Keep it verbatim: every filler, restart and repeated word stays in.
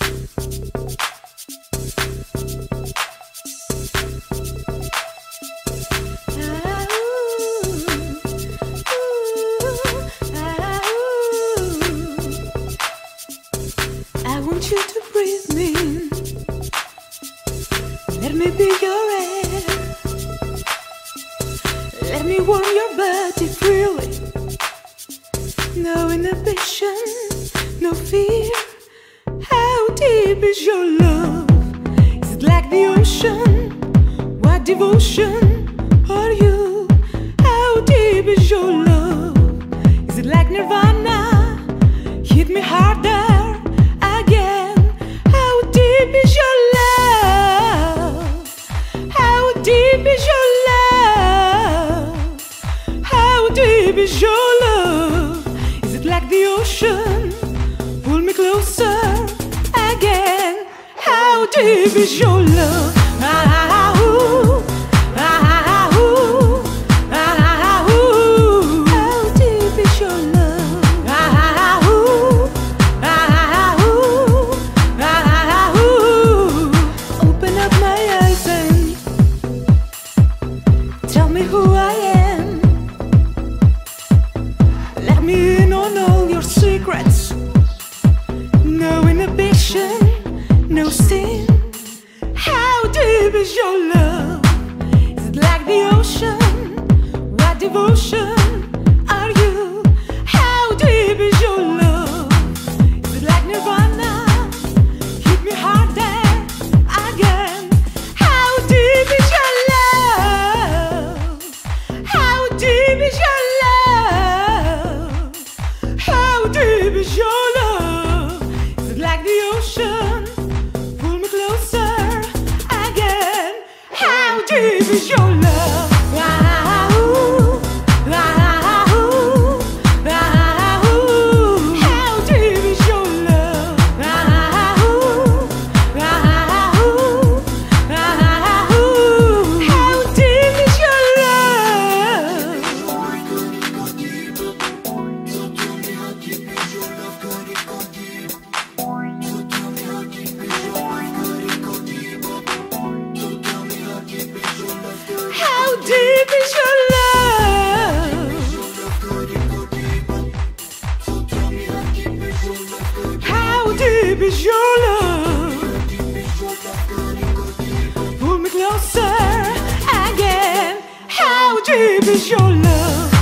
Deep is your love.